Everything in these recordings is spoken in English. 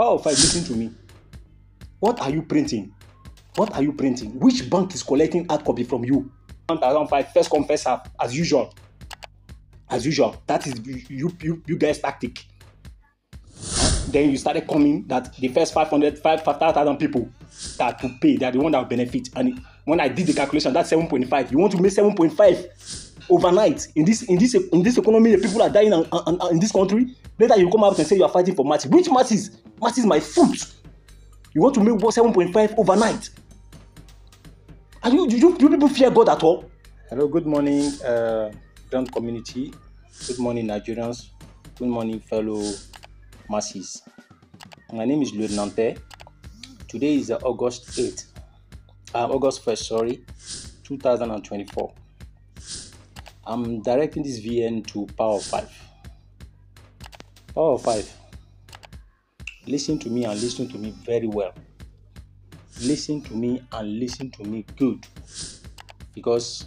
4 or 5, listen to me. What are you printing? What are you printing? Which bank is collecting hard copy from you? 1,005, first come, first half, as usual. As usual, that is you guys' tactic. Then you started coming that the first 5,000 people that to pay, they are the one that will benefit. And when I did the calculation, that's 7.5. You want to make 7.5 overnight in this economy? The people are dying and in this country. Later you come out and say you are fighting for matches. Which matches? Matches my foot. You want to make 7.5 overnight? Are you? Do people fear God at all? Hello. Good morning, grand community. Good morning, Nigerians. Good morning, fellow masses. My name is Lieutenant Pe. Today is August 1st, 2024. I'm directing this VN to Power 5. Power 5. Listen to me and listen to me very well. Listen to me and listen to me good. Because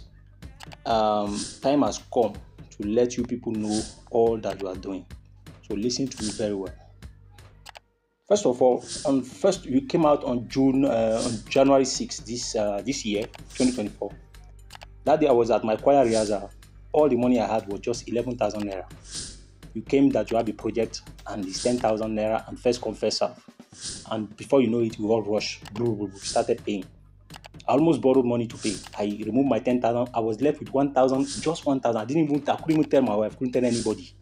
time has come to let you people know all that you are doing. So listen to me very well. First of all, we came out on January 6th this year, 2024. That day I was at my choir rehearsal. All the money I had was just 11,000 naira. You came that you have a project and it's 10,000 naira and first come, first serve. And before you know it, we all rush. We started paying. I almost borrowed money to pay. I removed my 10,000. I was left with 1,000, just 1,000. I couldn't even tell my wife, couldn't tell anybody.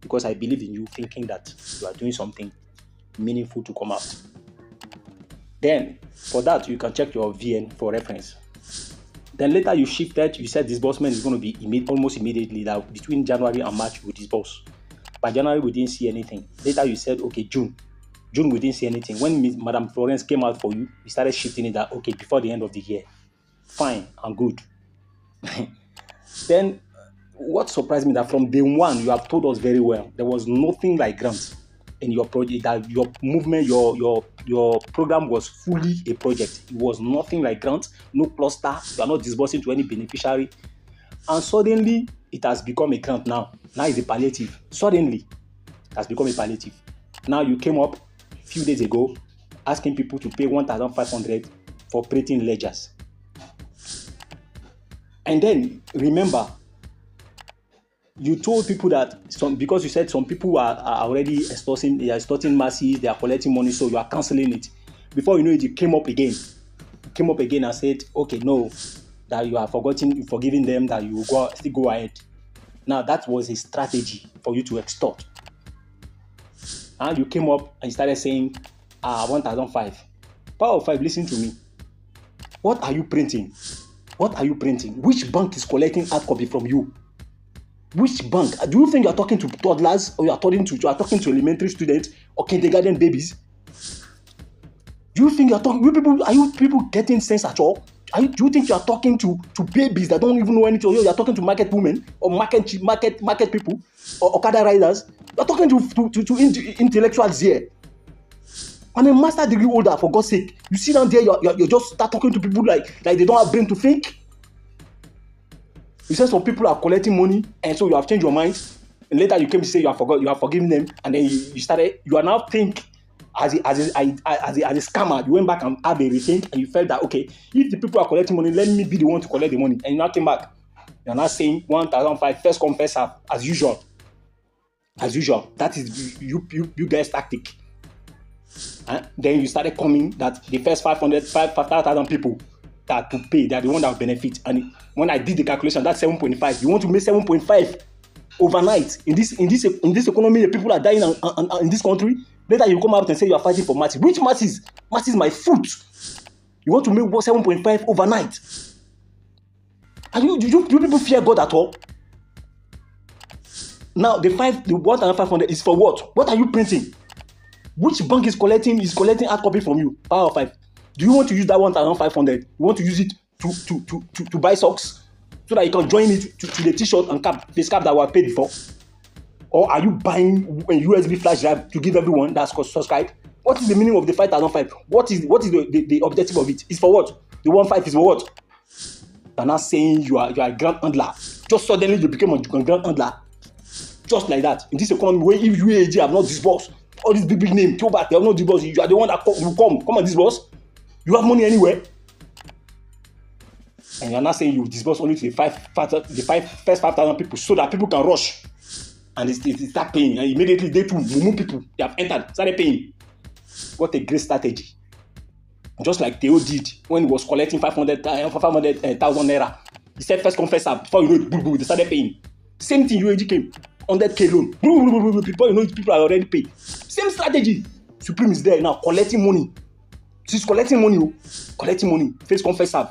Because I believe in you, thinking that you are doing something meaningful to come out. Then, for that, you can check your VN for reference. Then later you shifted, you said disbursement is going to be almost immediately, that between January and March we disburse. By January we didn't see anything. Later you said, okay, June we didn't see anything. When Madam Florence came out for you, we started shifting it that, okay, before the end of the year. Fine and good. Then, what surprised me that from day one, you have told us very well, there was nothing like grants in your project, that your movement, your program was fully a project. It was nothing like grants, no cluster, you are not disbursing to any beneficiary. And suddenly, it has become a grant now. Now it's a palliative. Suddenly, it has become a palliative. Now you came up a few days ago, asking people to pay 1,500 for printing ledgers. And then, remember, you told people that because you said some people are already extorting, they are extorting masses, they are collecting money, so you are cancelling it. Before you know it, you came up again. You came up again and said, okay, no, that you are forgiving them, that you will still go ahead. Now, that was a strategy for you to extort. And you came up and started saying, 1,005. Power 5, listen to me. What are you printing? What are you printing? Which bank is collecting hard copy from you? Which bank? Do you think you are talking to toddlers, or you are talking to elementary students or kindergarten babies? Do you think you are talking? Are you people getting sense at all? Do you think you are talking to babies that don't even know anything? Or you are talking to market women or market people or Okada riders? You are talking to intellectuals here. I'm a master degree holder, for God's sake. You sit down there, you just start talking to people like they don't have brain to think. You said some people are collecting money, and so you have changed your mind. And later you came to say you have forgiven them, and then you started. You are now think as a scammer. You went back and had a rethink, and you felt that, okay, if the people are collecting money, let me be the one to collect the money. And you now came back. You are now saying 1,005 first come, first serve, as usual. As usual, that is you guys' tactic. And then you started coming that the first 5,000 people that to pay, they are the one that will benefit. And when I did the calculation, that's 7.5. You want to make 7.5 overnight in this economy? The people are dying and in this country. Later you come out and say you are fighting for matches. Which matches? Matches my foot. You want to make 7.5 overnight? Are you? Do people fear God at all? Now the 1,500 is for what? What are you printing? Which bank is collecting hard copy from you? Power 5. Do you want to use that 1,500? You want to use it to buy socks so that you can join it to the t-shirt and face cap that were paid before? Or are you buying a USB flash drive to give everyone that's subscribed? What is the meaning of the 5,500? What is the objective of it? It's for what? The 1,500 is for what? You're not saying you are a grand handler. Just suddenly you became a grand handler. Just like that. In this economy where if UAAG have not disbursed, all these big name, Theobarth, they have no divorce. You are the one that come and divorce. You have money anywhere. And you are not saying you disburse only to the first 5,000 people so that people can rush. And they start paying. And immediately they too, remove people. They have entered, started paying. What a great strategy. Just like Theo did when he was collecting 500,000 naira. He said, first confessor, before you know it, they started paying. Same thing, UAG came. 100K loan. Before you know it, people are already paid. Same strategy. Supreme is there now, collecting money. She's collecting money. Collecting money. First confessor.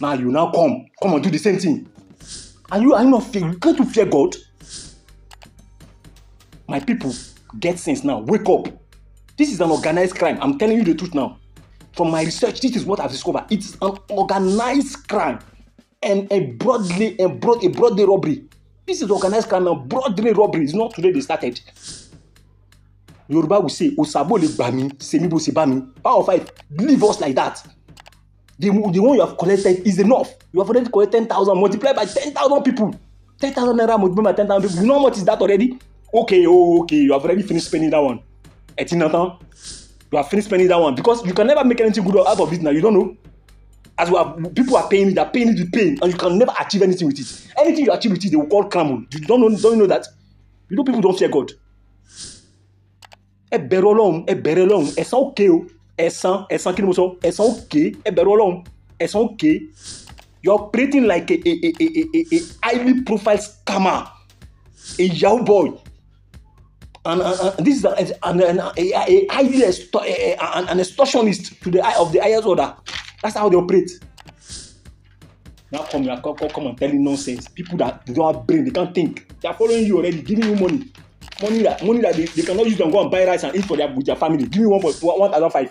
Now you now come and do the same thing. And you are not fear. You can't fear God. My people, get sense now. Wake up. This is an organized crime. I'm telling you the truth now. From my research, this is what I've discovered. It's an organized crime and a broad day robbery. This is organized crime and broad day robbery. It's not today they started. Yoruba will say, "Osabo le bami, semibo se bami." Power 5, leave us like that. The one you have collected is enough. You have already collected 10,000, multiplied by 10,000 people. 10,000 naira multiplied by 10,000 people. You know how much is that already? Okay, okay, you have already finished spending that one. You have finished spending that one because you can never make anything good out of it now. You don't know. As well, people are paying it, they're paying it with pain, and you can never achieve anything with it. Anything you achieve with it, they will call crumble. You don't know that. You know people don't fear God. A berolong, it's okay. It's okay. You're operating like a highly profile scammer, a young boy, and this is a highly an extortionist to the eye of the highest order. That's how they operate. Now come and tell you nonsense. People that they don't have brain, they can't think. They are following you already, giving you money. Money that they cannot use and go and buy rice and eat for with their family. Give me 1,500.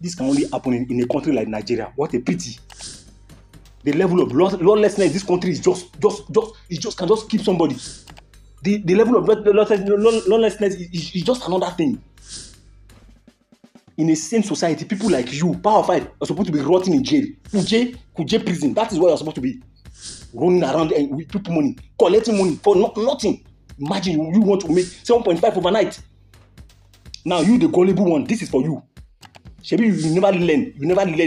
This can only happen in a country like Nigeria. What a pity! The level of lawlessness in this country is just keep somebody. The level of lawlessness is just another thing. In a sane society, people like you, Power 5, are supposed to be rotting in jail. Kuje prison. That is where you are supposed to be. Running around and with people money, collecting money for nothing. Imagine you want to make 7.5 overnight. Now you the gullible one. This is for you. Shebi, you never learn.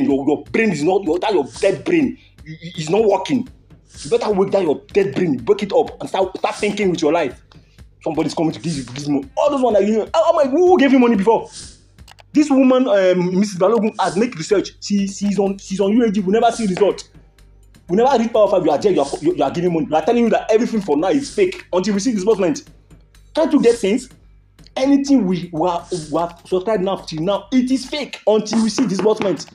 Your brain is not your dead brain. It's not working. You better wake down your dead brain. Break it up and start thinking with your life. Somebody's coming to give you money. All those ones that you know. Who gave you money before? This woman, Mrs. Balogun, has made research. She's on UAG. We never see results. We never read Power 5, you are giving money. We are telling you that everything for now is fake until we see disbursement. Can't you get sense? Anything we have subscribed now till now, it is fake until we see disbursement.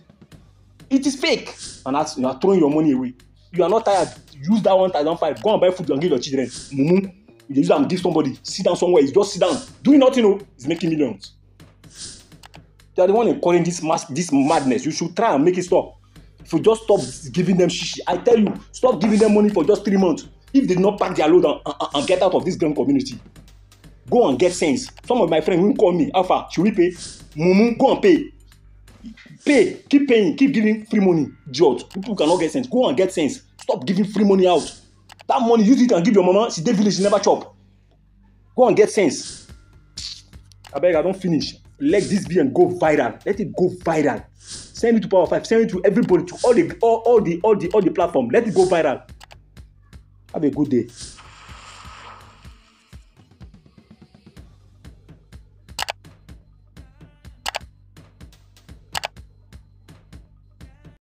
It is fake. And that's, you are throwing your money away. You are not tired. Use that 1,500. Go and buy food and give your children. Mumu. You use them, give somebody. Sit down somewhere. You just sit down. Doing nothing, you know, it's making millions. You are the one encouraging this madness. You should try and make it stop. If you just stop giving them shishi, I tell you, stop giving them money for just 3 months. If they do not pack their load and get out of this grand community, go and get sense. Some of my friends who call me, Alpha, should we pay? Mumu, go and pay. Pay, keep paying, keep giving free money. George, people cannot get sense. Go and get sense. Stop giving free money out. That money, use it and give your mama. She dey village, she never chop. Go and get sense. I beg, I don't finish. Let this be and go viral. Let it go viral. Send it to Power 5. Send it to everybody, to all the platform. Let it go viral. Have a good day.